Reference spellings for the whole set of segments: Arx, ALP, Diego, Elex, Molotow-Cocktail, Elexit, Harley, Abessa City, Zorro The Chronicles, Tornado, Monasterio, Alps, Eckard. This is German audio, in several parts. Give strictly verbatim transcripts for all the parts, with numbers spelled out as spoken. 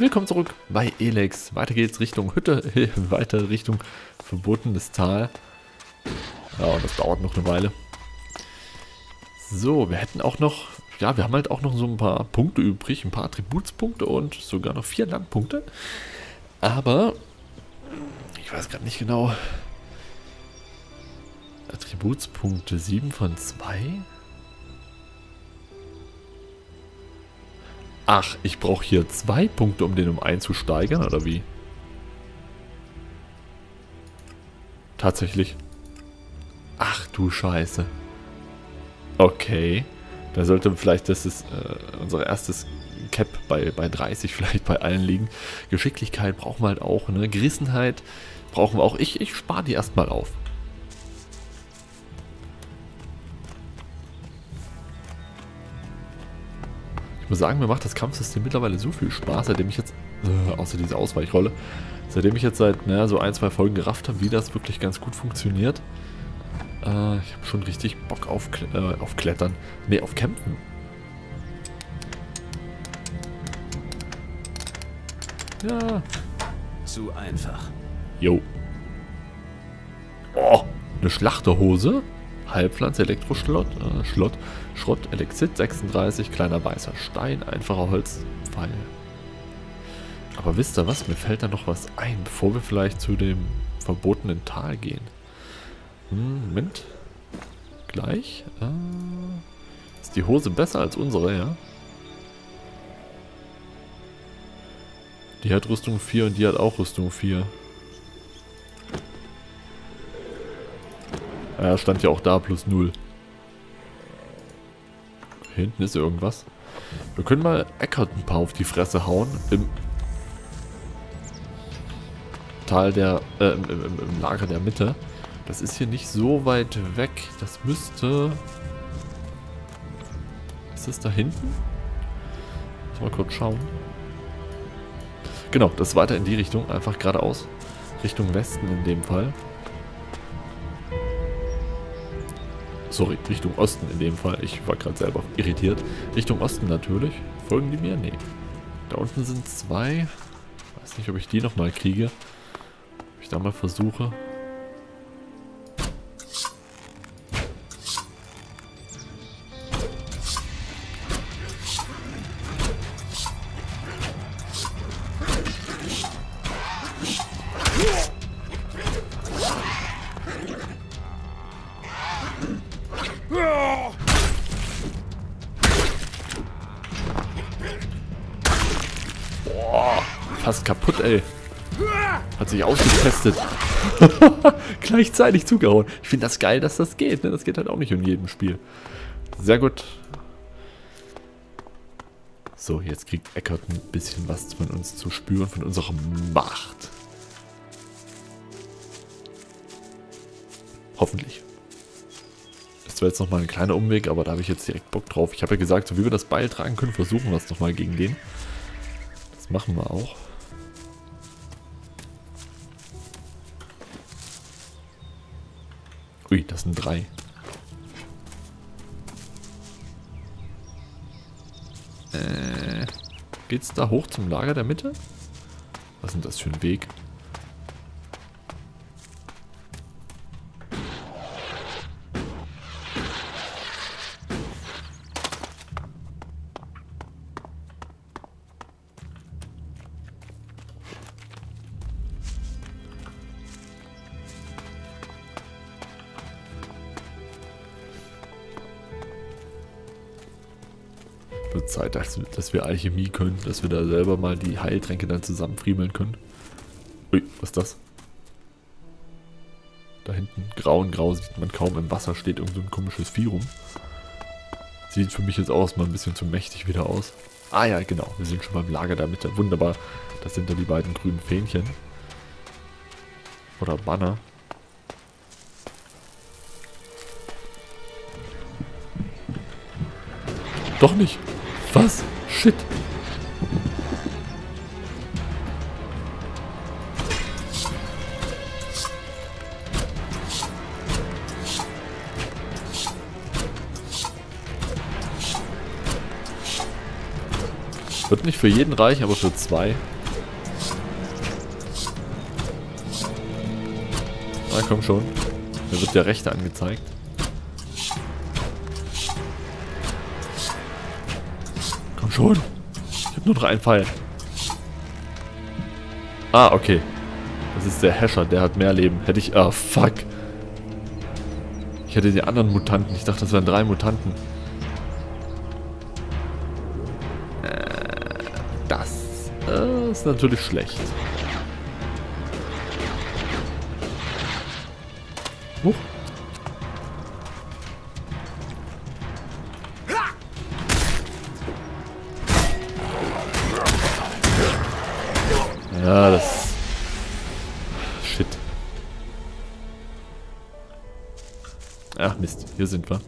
Willkommen zurück bei Elex. Weiter geht's Richtung Hütte, weiter Richtung verbotenes Tal. Ja, und das dauert noch eine Weile. So, wir hätten auch noch, ja, wir haben halt auch noch so ein paar Punkte übrig, ein paar Attributspunkte und sogar noch vier Landpunkte. Aber, ich weiß gerade nicht genau, Attributspunkte sieben von zwei? Ach, ich brauche hier zwei Punkte, um den um eins zu steigern, oder wie? Tatsächlich. Ach du Scheiße. Okay. Da sollte vielleicht, das ist äh, unser erstes Cap bei, bei dreißig vielleicht bei allen liegen. Geschicklichkeit brauchen wir halt auch, ne? Gerissenheit brauchen wir auch. Ich, ich spare die erstmal auf. Ich muss sagen, mir macht das Kampfsystem mittlerweile so viel Spaß, seitdem ich jetzt, äh, außer diese Ausweichrolle, seitdem ich jetzt seit, naja, so ein, zwei Folgen gerafft habe, wie das wirklich ganz gut funktioniert. Äh, ich habe schon richtig Bock auf, äh, auf Klettern. Ne, auf Campen. Ja. Zu einfach. Jo. Oh, eine Schlachterhose. Heilpflanze, Elektroschlott, äh, Schlott, Schrott, Elexit sechsunddreißig, kleiner weißer Stein, einfacher Holzpfeil. Aber wisst ihr was? Mir fällt da noch was ein, bevor wir vielleicht zu dem verbotenen Tal gehen. Hm, Moment. Gleich. Äh, ist die Hose besser als unsere, ja? Die hat Rüstung vier und die hat auch Rüstung vier. Ja, stand ja auch da, plus null. Hinten ist irgendwas. Wir können mal Eckard ein paar auf die Fresse hauen. Im Tal der, äh, im, im, im Lager der Mitte. Das ist hier nicht so weit weg. Das müsste... Ist das da hinten? Lass mal kurz schauen. Genau, das ist weiter in die Richtung. Einfach geradeaus. Richtung Westen in dem Fall. Sorry, Richtung Osten in dem Fall. Ich war gerade selber irritiert. Richtung Osten natürlich. Folgen die mir? Nee. Da unten sind zwei. Ich weiß nicht, ob ich die nochmal kriege. Ob ich da mal versuche. Fast kaputt, ey. Hat sich ausgetestet. Gleichzeitig zugehauen. Ich finde das geil, dass das geht. Ne? Das geht halt auch nicht in jedem Spiel. Sehr gut. So, jetzt kriegt Eckard ein bisschen was von uns zu spüren, von unserer Macht. Hoffentlich. Das war jetzt nochmal ein kleiner Umweg, aber da habe ich jetzt direkt Bock drauf. Ich habe ja gesagt, so wie wir das Beil tragen können, versuchen wir es nochmal gegen den. Das machen wir auch. Ui, das sind drei. Äh, geht's da hoch zum Lager der Mitte? Was ist denn das für ein Weg? Zeit, dass, dass wir Alchemie können, dass wir da selber mal die Heiltränke dann zusammenfriemeln können. Ui, was ist das? Da hinten, grau und grau, sieht man kaum. Im Wasser steht irgend so ein komisches Vieh rum. Sieht für mich jetzt auch mal ein bisschen zu mächtig wieder aus. Ah ja, genau, wir sind schon beim Lager der Mitte. Wunderbar, das sind da die beiden grünen Fähnchen. Oder Banner. Doch nicht. Was? Shit. Wird nicht für jeden reichen, aber für zwei. Na komm schon. Mir wird der rechte angezeigt. Komm schon. Ich hab nur noch einen Pfeil. Ah, okay. Das ist der Hascher, der hat mehr Leben. Hätte ich... Ah, fuck. Ich hätte die anderen Mutanten. Ich dachte, das wären drei Mutanten. Äh, das äh, ist natürlich schlecht. Huch. Ja, das... Shit. Ach Mist, hier sind wir.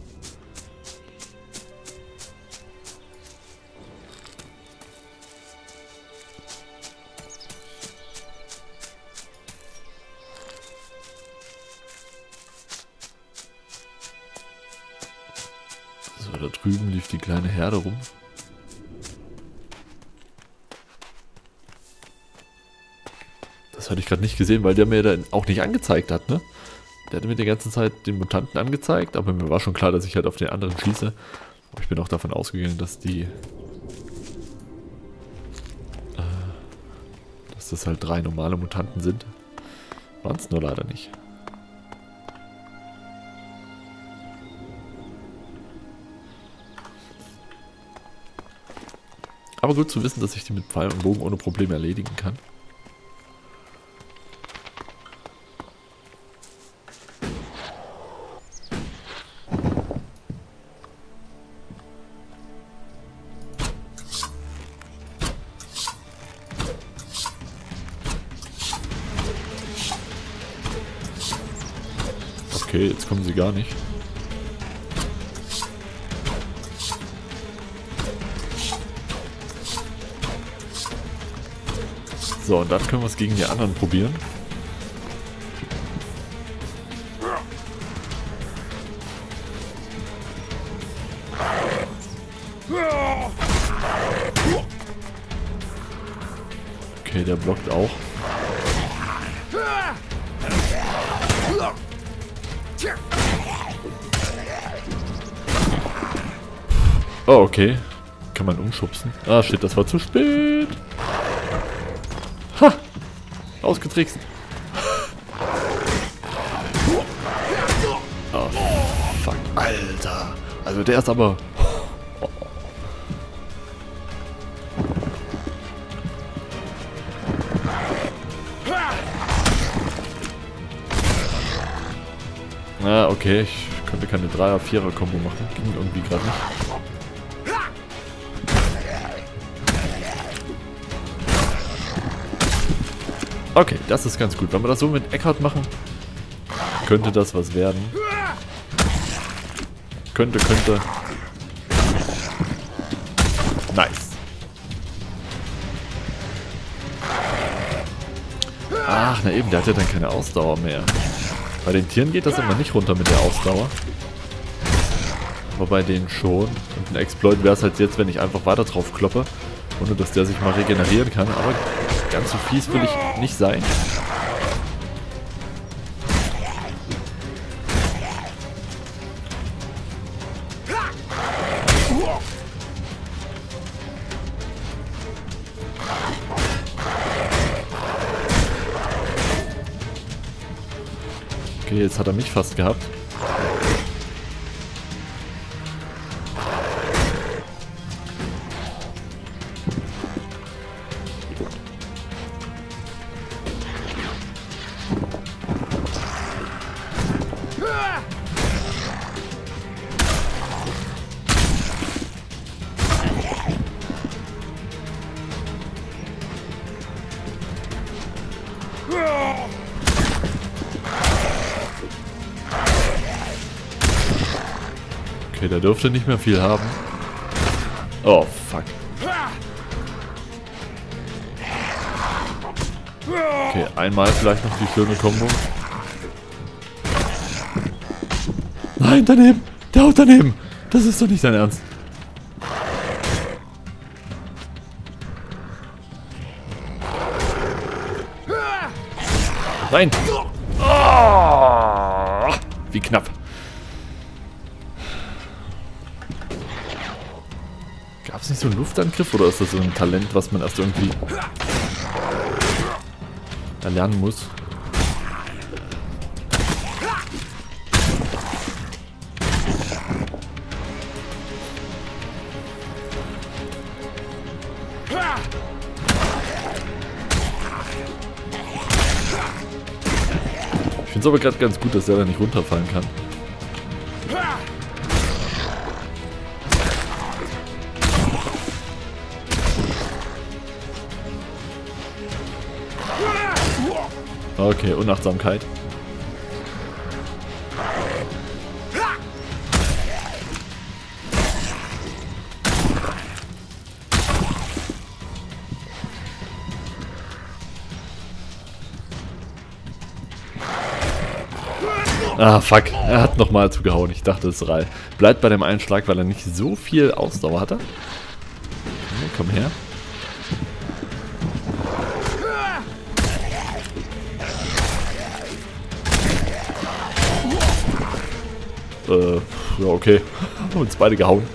So, da drüben lief die kleine Herde rum. Hatte ich gerade nicht gesehen, weil der mir dann auch nicht angezeigt hat, ne? Der hatte mir die ganze Zeit den Mutanten angezeigt, aber mir war schon klar, dass ich halt auf den anderen schieße. Aber ich bin auch davon ausgegangen, dass die... Äh, dass das halt drei normale Mutanten sind. Waren es nur leider nicht. Aber gut zu wissen, dass ich die mit Pfeil und Bogen ohne Probleme erledigen kann. Okay, jetzt kommen sie gar nicht. So, und dann können wir es gegen die anderen probieren. Okay, der blockt auch. Oh, okay. Kann man umschubsen. Ah, shit, das war zu spät. Ha! Ausgetrickst. Oh, fuck. Alter. Also der ist aber... Oh. Ah, okay. Ich könnte keine Dreier-Vierer-Kombo machen. Ging irgendwie gerade nicht. Okay, das ist ganz gut. Wenn wir das so mit Eckard machen, könnte das was werden. Könnte, könnte. Nice. Ach, na eben, der hat ja dann keine Ausdauer mehr. Bei den Tieren geht das immer nicht runter mit der Ausdauer. Aber bei denen schon. Und ein Exploit wäre es halt jetzt, wenn ich einfach weiter drauf kloppe, ohne dass der sich mal regenerieren kann. Aber... Ganz so fies will ich nicht sein. Okay, jetzt hat er mich fast gehabt. Okay, der dürfte nicht mehr viel haben. Oh, fuck. Okay, einmal vielleicht noch die schöne Kombo. Nein, daneben! Der haut daneben! Das ist doch nicht dein Ernst. Nein! Oh, wie knapp. Gab es nicht so einen Luftangriff oder ist das so ein Talent, was man erst irgendwie erlernen muss? Ich finde es aber gerade ganz gut, dass der da nicht runterfallen kann. Okay, Unachtsamkeit. Ah, fuck. Er hat nochmal zugehauen. Ich dachte, es rei. Bleibt bei dem einen Schlag, weil er nicht so viel Ausdauer hatte. Okay, komm her. Äh, ja, okay. Haben uns beide gehauen.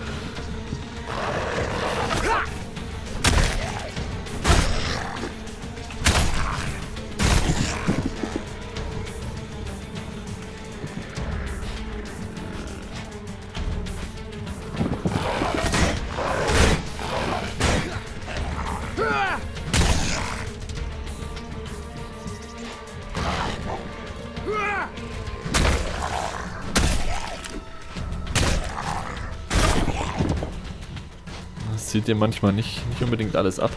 Seht ihr manchmal nicht, nicht unbedingt alles ab.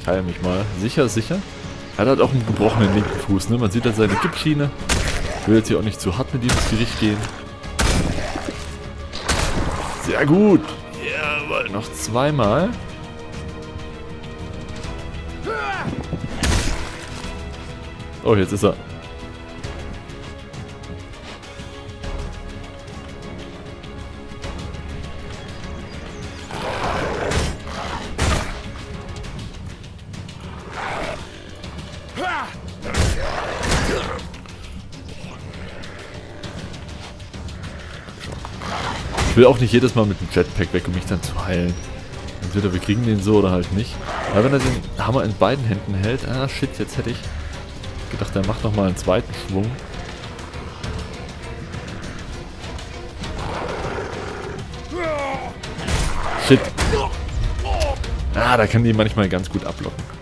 Ich heile mich mal. Sicher, sicher. Er hat auch einen gebrochenen linken Fuß, ne? Man sieht da seine Kippschiene. Ich will jetzt hier auch nicht zu hart mit ihm ins Gericht gehen. Sehr gut. Jawohl, noch zweimal. Oh, jetzt ist er. Ich will auch nicht jedes Mal mit dem Jetpack weg, um mich dann zu heilen. Entweder wir kriegen den so oder halt nicht. Aber wenn er den Hammer in beiden Händen hält... Ah, shit, jetzt hätte ich gedacht, er macht nochmal einen zweiten Schwung. Shit. Ah, da kann die manchmal ganz gut ablocken.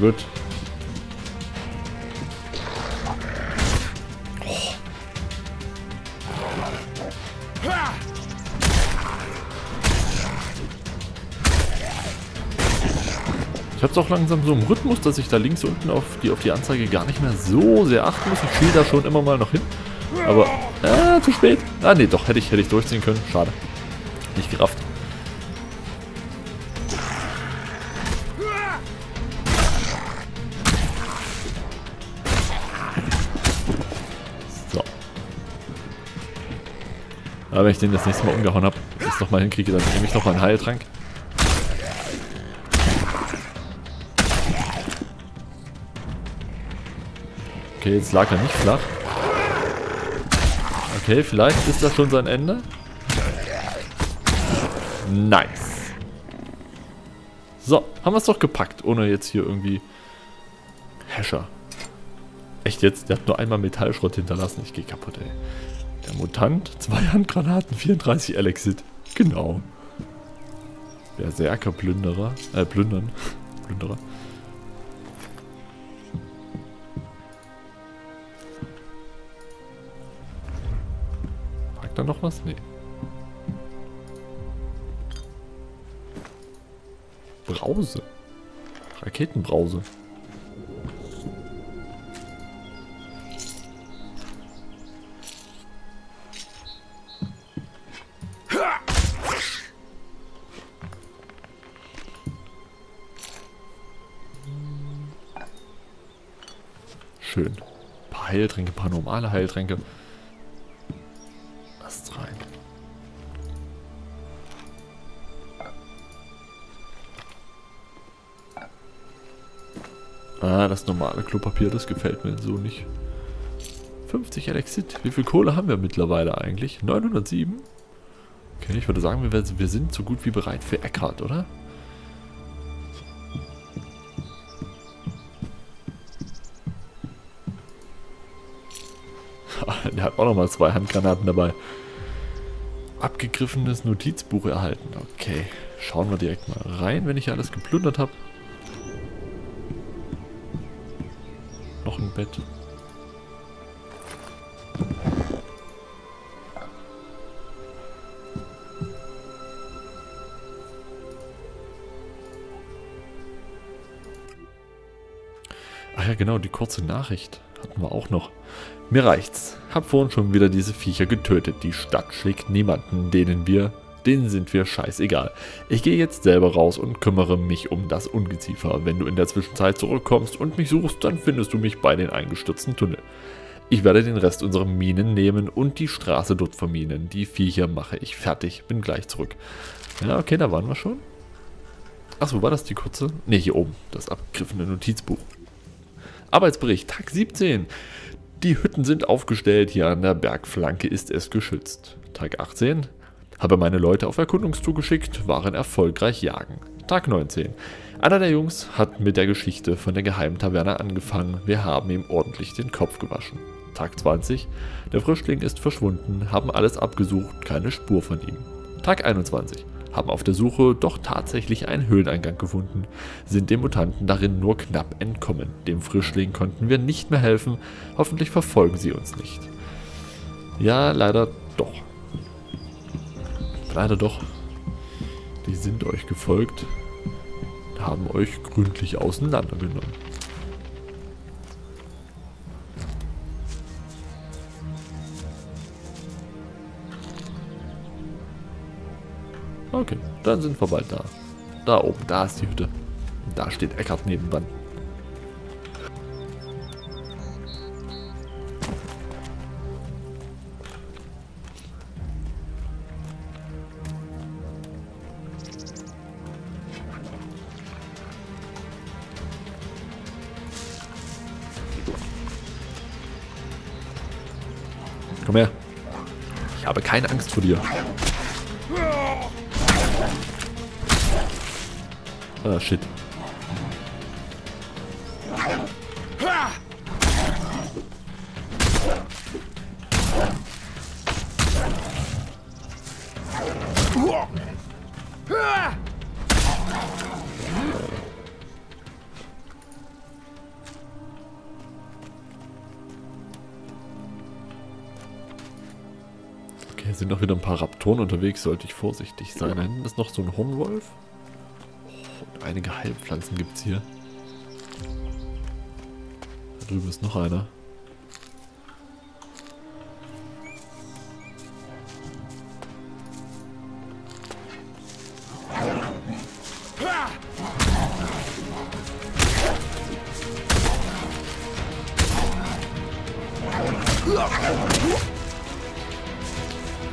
Gut. Oh. Ich hab's auch langsam so im Rhythmus, dass ich da links unten auf die, auf die Anzeige gar nicht mehr so sehr achten muss. Ich schiel da schon immer mal noch hin. Aber äh, zu spät. Ah ne, doch, hätte ich, hätte ich durchziehen können. Schade. Nicht gerafft. Aber wenn ich den das nächste Mal umgehauen habe, und das nochmal hinkriege, dann nehme ich nochmal einen Heiltrank. Okay, jetzt lag er nicht flach. Okay, vielleicht ist das schon sein Ende. Nice. So, haben wir es doch gepackt, ohne jetzt hier irgendwie... Häscher. Echt jetzt? Der hat nur einmal Metallschrott hinterlassen. Ich gehe kaputt, ey. Der Mutant, zwei Handgranaten, vierunddreißig Elexit. Genau. Berserker, Plünderer. Äh, Plündern. Plünderer. Mag da noch was? Nee. Brause. Raketenbrause. schön. Ein paar Heiltränke, ein paar normale Heiltränke. Lasst rein. Ah, das normale Klopapier, das gefällt mir so nicht. fünfzig Elexit. Wie viel Kohle haben wir mittlerweile eigentlich? neunhundertsieben? Okay, ich würde sagen, wir, wir sind so gut wie bereit für Eckard, oder? Der hat auch nochmal zwei Handgranaten dabei. Abgegriffenes Notizbuch erhalten. Okay, schauen wir direkt mal rein, wenn ich alles geplündert habe. Noch ein Bett. Ach ja, genau, die kurze Nachricht hatten wir auch noch. Mir reicht's. Hab vorhin schon wieder diese Viecher getötet. Die Stadt schlägt niemanden, denen wir, denen sind wir scheißegal. Ich gehe jetzt selber raus und kümmere mich um das Ungeziefer. Wenn du in der Zwischenzeit zurückkommst und mich suchst, dann findest du mich bei den eingestürzten Tunnel. Ich werde den Rest unserer Minen nehmen und die Straße dort verminen. Die Viecher mache ich fertig. Bin gleich zurück. Ja, okay, da waren wir schon. Achso, war das die kurze? Ne, hier oben. Das abgegriffene Notizbuch. Arbeitsbericht, Tag siebzehn. Die Hütten sind aufgestellt, hier an der Bergflanke ist es geschützt. Tag achtzehn. Habe meine Leute auf Erkundungstour geschickt, waren erfolgreich jagen. Tag neunzehn. Einer der Jungs hat mit der Geschichte von der geheimen Taverne angefangen, wir haben ihm ordentlich den Kopf gewaschen. Tag zwanzig. Der Frischling ist verschwunden, haben alles abgesucht, keine Spur von ihm. Tag einundzwanzig. Haben auf der Suche doch tatsächlich einen Höhleneingang gefunden, sind den Mutanten darin nur knapp entkommen. Dem Frischling konnten wir nicht mehr helfen, hoffentlich verfolgen sie uns nicht. Ja, leider doch. Leider doch. Die sind euch gefolgt, haben euch gründlich auseinandergenommen. Okay, dann sind wir bald da. Da oben, da ist die Hütte. Und da steht Eckard nebenan. Komm her. Ich habe keine Angst vor dir. Ah, shit. Okay, sind noch wieder ein paar Raptoren unterwegs, sollte ich vorsichtig sein. Da hinten ist noch so ein Hornwolf. Einige Heilpflanzen gibt es hier. Da drüben ist noch einer.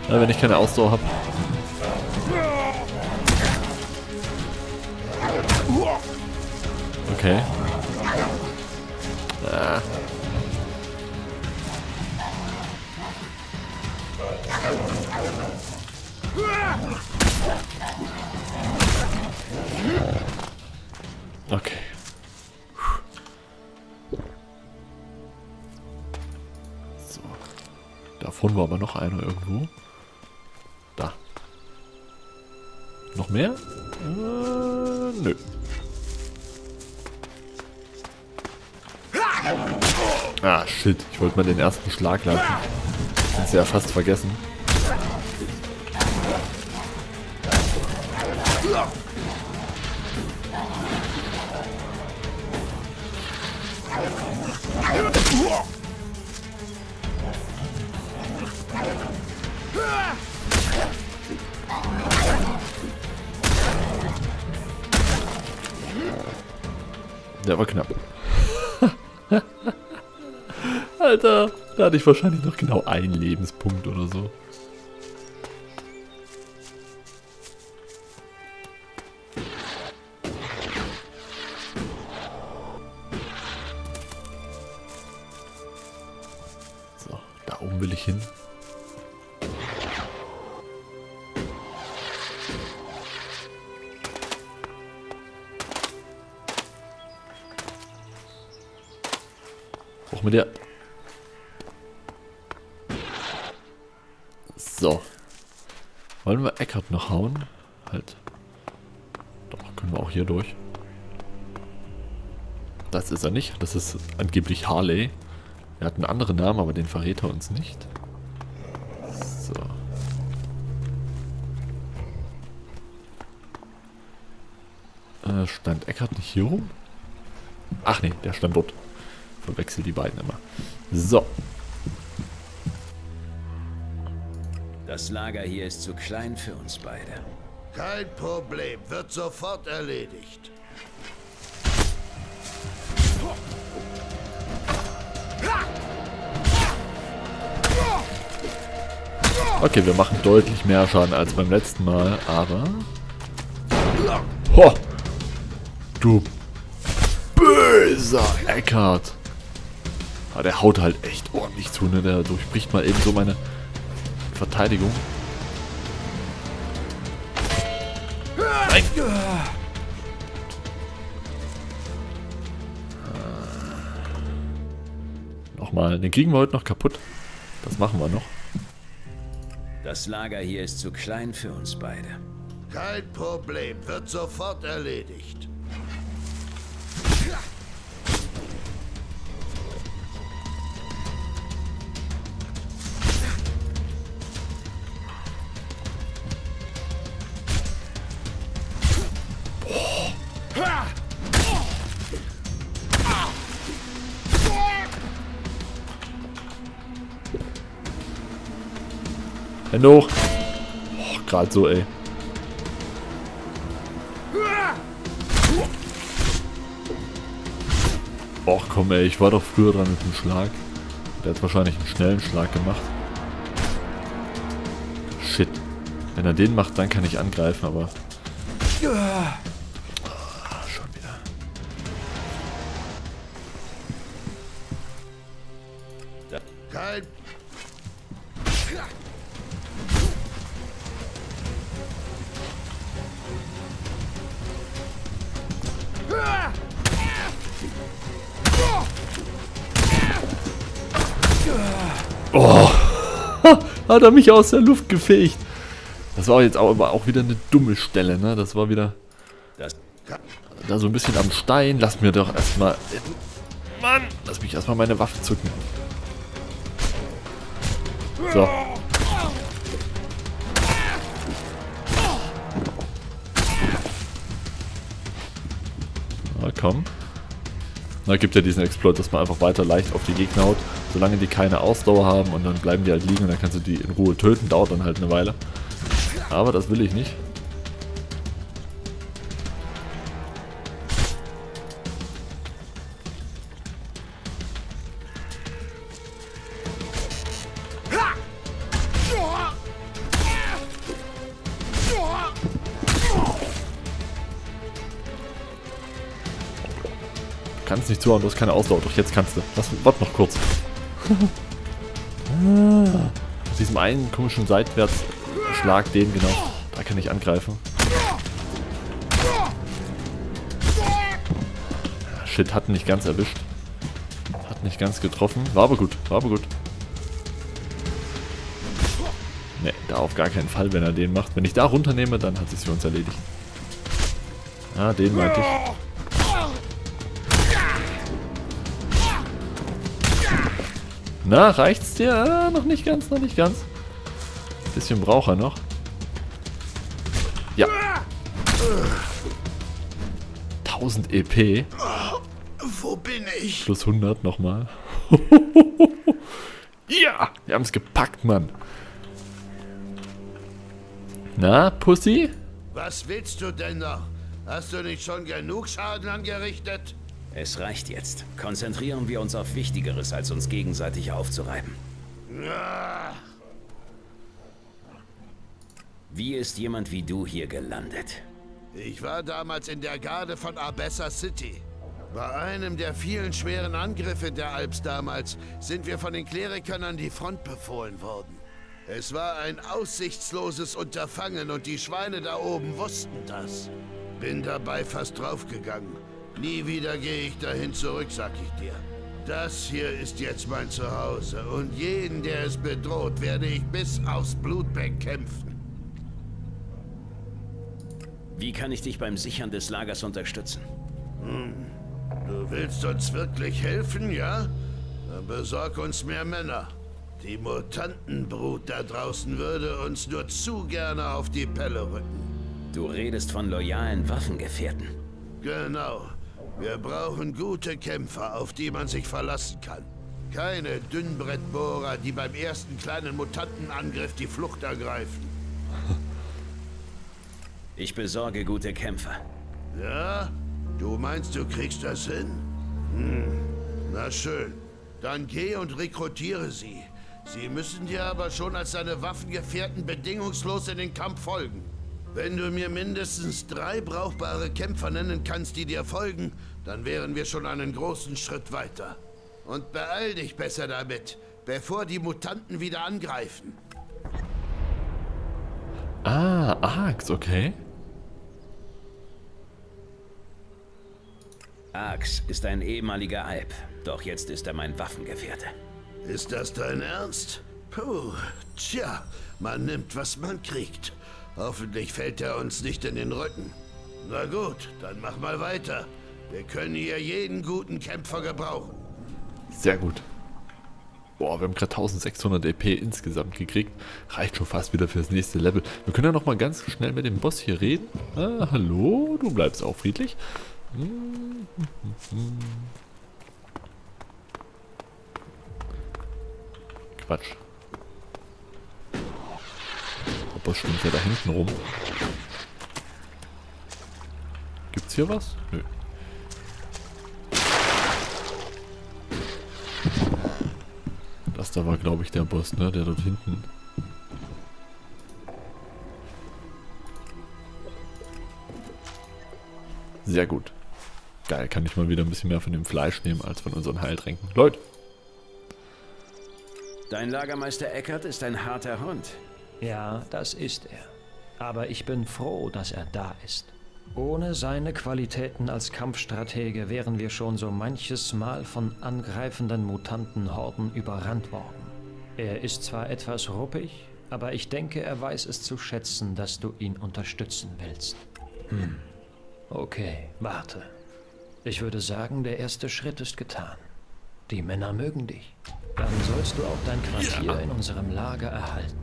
Ja, wenn ich keine Ausdauer habe. Okay. Ah. Okay. So. Davon war aber noch einer irgendwo. Da. Noch mehr? Äh, nö. Ah, shit. Ich wollte mal den ersten Schlag lassen. Das ist ja fast vergessen. Der war knapp. Alter. Da hatte ich wahrscheinlich noch genau einen Lebenspunkt oder so. So, da oben will ich hin. Auch mit der... So. Wollen wir Eckard noch hauen? Halt. Doch, können wir auch hier durch. Das ist er nicht. Das ist angeblich Harley. Er hat einen anderen Namen, aber den verrät er uns nicht. So. Äh, stand Eckard nicht hier rum? Ach nee, der stand dort. Verwechsel die beiden immer. So. Das Lager hier ist zu klein für uns beide. Kein Problem, wird sofort erledigt. Okay, wir machen deutlich mehr Schaden als beim letzten Mal, aber... Ho! Du böser Eckard! Aber der haut halt echt ordentlich zu, ne? Der durchbricht mal eben so meine Verteidigung. Nein! Nochmal, den kriegen wir heute noch kaputt. Das machen wir noch. Das Lager hier ist zu klein für uns beide. Kein Problem, wird sofort erledigt. Hände hoch. Oh, gerade so, ey. Och komm, ey, ich war doch früher dran mit dem Schlag. Der hat wahrscheinlich einen schnellen Schlag gemacht. Shit. Wenn er den macht, dann kann ich angreifen, aber... Oh, schon wieder. Ja. Kein... Oh, hat er mich aus der Luft gefegt. Das war jetzt auch, aber auch wieder eine dumme Stelle, ne? Das war wieder da so ein bisschen am Stein. Lass mir doch erstmal... Mann, lass mich erstmal meine Waffe zücken. So. Na komm. Da gibt ja diesen Exploit, dass man einfach weiter leicht auf die Gegner haut, solange die keine Ausdauer haben, und dann bleiben die halt liegen und dann kannst du die in Ruhe töten, dauert dann halt eine Weile. Aber das will ich nicht. Kannst nicht zuhauen, du hast keine Ausdauer, doch jetzt kannst du. Lass, warte noch kurz. ah, aus diesem einen komischen Seitwärtsschlag, den genau, da kann ich angreifen. Shit, hat nicht ganz erwischt. Hat nicht ganz getroffen, war aber gut, war aber gut. Ne, da auf gar keinen Fall, wenn er den macht. Wenn ich da runternehme, dann hat es für uns erledigt. Ah, den meinte ich. Na, reicht's dir? Ah, noch nicht ganz, noch nicht ganz. Ein bisschen braucht er noch. Ja. tausend E P. Wo bin ich? Plus hundert nochmal. Ja, wir haben's gepackt, Mann. Na, Pussy? Was willst du denn noch? Hast du nicht schon genug Schaden angerichtet? Es reicht jetzt. Konzentrieren wir uns auf Wichtigeres, als uns gegenseitig aufzureiben. Wie ist jemand wie du hier gelandet? Ich war damals in der Garde von Abessa City. Bei einem der vielen schweren Angriffe der Alps damals sind wir von den Klerikern an die Front befohlen worden. Es war ein aussichtsloses Unterfangen und die Schweine da oben wussten das. Bin dabei fast draufgegangen. Nie wieder gehe ich dahin zurück, sag ich dir. Das hier ist jetzt mein Zuhause und jeden, der es bedroht, werde ich bis aufs Blut bekämpfen. Wie kann ich dich beim Sichern des Lagers unterstützen? Hm. Du willst uns wirklich helfen, ja? Dann besorg uns mehr Männer. Die Mutantenbrut da draußen würde uns nur zu gerne auf die Pelle rücken. Du redest von loyalen Waffengefährten. Genau. Wir brauchen gute Kämpfer, auf die man sich verlassen kann. Keine Dünnbrettbohrer, die beim ersten kleinen Mutantenangriff die Flucht ergreifen. Ich besorge gute Kämpfer. Ja? Du meinst, du kriegst das hin? Hm. Na schön. Dann geh und rekrutiere sie. Sie müssen dir aber schon als deine Waffengefährten bedingungslos in den Kampf folgen. Wenn du mir mindestens drei brauchbare Kämpfer nennen kannst, die dir folgen, dann wären wir schon einen großen Schritt weiter. Und beeil dich besser damit, bevor die Mutanten wieder angreifen. Ah, Arx, okay. Arx ist ein ehemaliger Alp, doch jetzt ist er mein Waffengefährte. Ist das dein Ernst? Puh, tja, man nimmt, was man kriegt. Hoffentlich fällt er uns nicht in den Rücken. Na gut, dann mach mal weiter. Wir können hier jeden guten Kämpfer gebrauchen. Sehr gut. Boah, wir haben gerade eintausendsechshundert E P insgesamt gekriegt. Reicht schon fast wieder fürs nächste Level. Wir können ja nochmal ganz schnell mit dem Boss hier reden. Ah, hallo, du bleibst auch friedlich. Quatsch. Boss stimmt ja da hinten rum. Gibt's hier was? Nö. Das da war, glaube ich, der Boss, ne? Der dort hinten. Sehr gut. Geil, kann ich mal wieder ein bisschen mehr von dem Fleisch nehmen, als von unseren Heiltränken. Leute! Dein Lagermeister Eckard ist ein harter Hund. Ja, das ist er. Aber ich bin froh, dass er da ist. Ohne seine Qualitäten als Kampfstratege wären wir schon so manches Mal von angreifenden Mutantenhorden überrannt worden. Er ist zwar etwas ruppig, aber ich denke, er weiß es zu schätzen, dass du ihn unterstützen willst. Hm. Okay, warte. Ich würde sagen, der erste Schritt ist getan. Die Männer mögen dich. Dann sollst du auch dein Quartier in unserem Lager erhalten.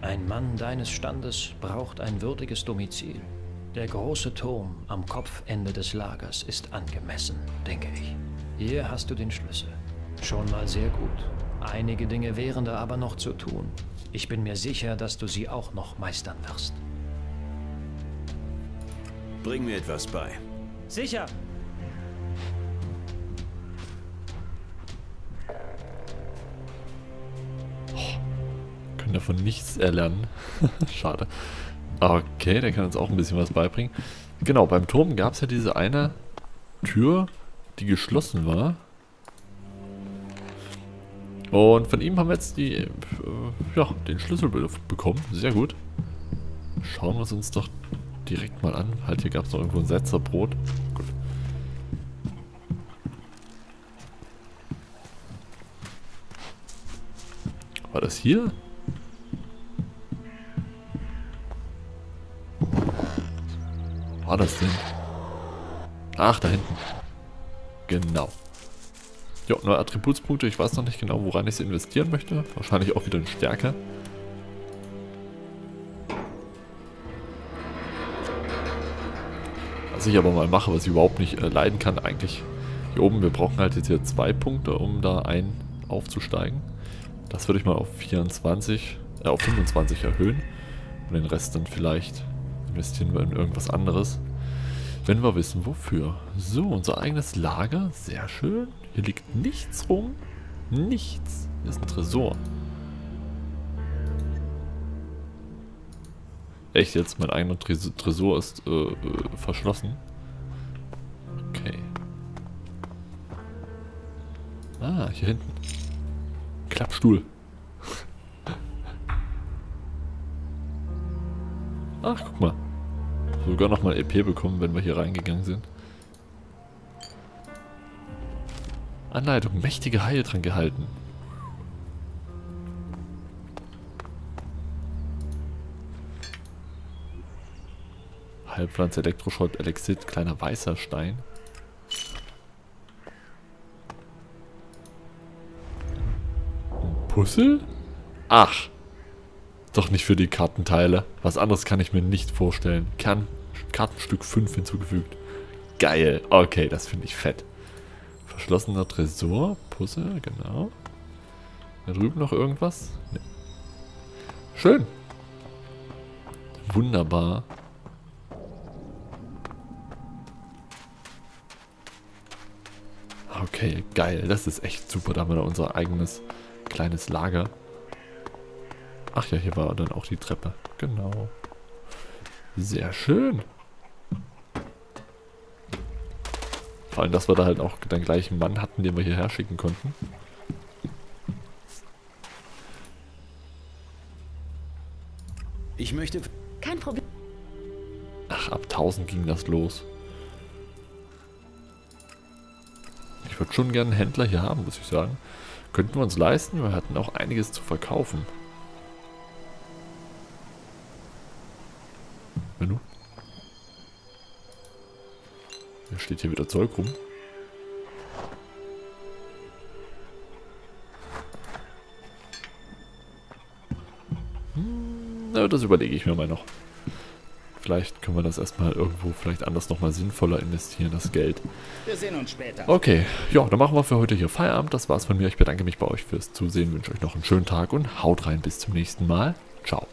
Ein Mann deines Standes braucht ein würdiges Domizil. Der große Turm am Kopfende des Lagers ist angemessen, denke ich. Hier hast du den Schlüssel. Schon mal sehr gut. Einige Dinge wären da aber noch zu tun. Ich bin mir sicher, dass du sie auch noch meistern wirst. Bring mir etwas bei. Sicher! Davon nichts erlernen. Schade. Okay, der kann uns auch ein bisschen was beibringen. Genau, beim Turm gab es ja diese eine Tür, die geschlossen war. Und von ihm haben wir jetzt die, äh, ja, den Schlüssel bekommen. Sehr gut. Schauen wir es uns doch direkt mal an. Halt, hier gab es noch irgendwo ein Setzerbrot. Gut. War das hier? War das denn? Ach, da hinten. Genau. Jo, neue Attributspunkte. Ich weiß noch nicht genau, woran ich sie investieren möchte. Wahrscheinlich auch wieder in Stärke. Was ich aber mal mache, was ich überhaupt nicht äh, leiden kann, eigentlich. Hier oben, wir brauchen halt jetzt hier zwei Punkte, um da einen aufzusteigen. Das würde ich mal auf vierundzwanzig, äh, auf fünfundzwanzig erhöhen. Und den Rest dann vielleicht investieren wir in irgendwas anderes. wenn wir wissen, wofür. So, unser eigenes Lager. Sehr schön. Hier liegt nichts rum. Nichts. Hier ist ein Tresor. Echt jetzt? Mein eigener Tres- Tresor ist äh, äh, verschlossen. Okay. Ah, hier hinten. Klappstuhl. Ach, guck mal. Sogar nochmal E P bekommen, wenn wir hier reingegangen sind. Anleitung. Mächtige Haie dran gehalten. Heilpflanze, Elektroschrott, Elexit, kleiner weißer Stein. Ein Puzzle? Ach. Doch nicht für die Kartenteile. Was anderes kann ich mir nicht vorstellen. Kern Kartenstück fünf hinzugefügt. Geil. Okay, das finde ich fett. Verschlossener Tresor. Puzzle, genau. Da drüben noch irgendwas? Nee. Schön. Wunderbar. Okay, geil. Das ist echt super. Da haben wir da unser eigenes kleines Lager. Ach ja, hier war dann auch die Treppe. Genau. Sehr schön. Vor allem, dass wir da halt auch den gleichen Mann hatten, den wir hierher schicken konnten. Ich möchte... Kein Problem. Ach, ab tausend ging das los. Ich würde schon gerne einen Händler hier haben, muss ich sagen. Könnten wir uns leisten, wir hatten auch einiges zu verkaufen. Menü. Hier steht hier wieder Zeug rum. Hm, na, das überlege ich mir mal noch. Vielleicht können wir das erstmal irgendwo vielleicht anders nochmal sinnvoller investieren, das Geld. Wir sehen uns später. Okay, ja, dann machen wir für heute hier Feierabend. Das war's von mir. Ich bedanke mich bei euch fürs Zusehen, wünsche euch noch einen schönen Tag und haut rein. Bis zum nächsten Mal. Ciao.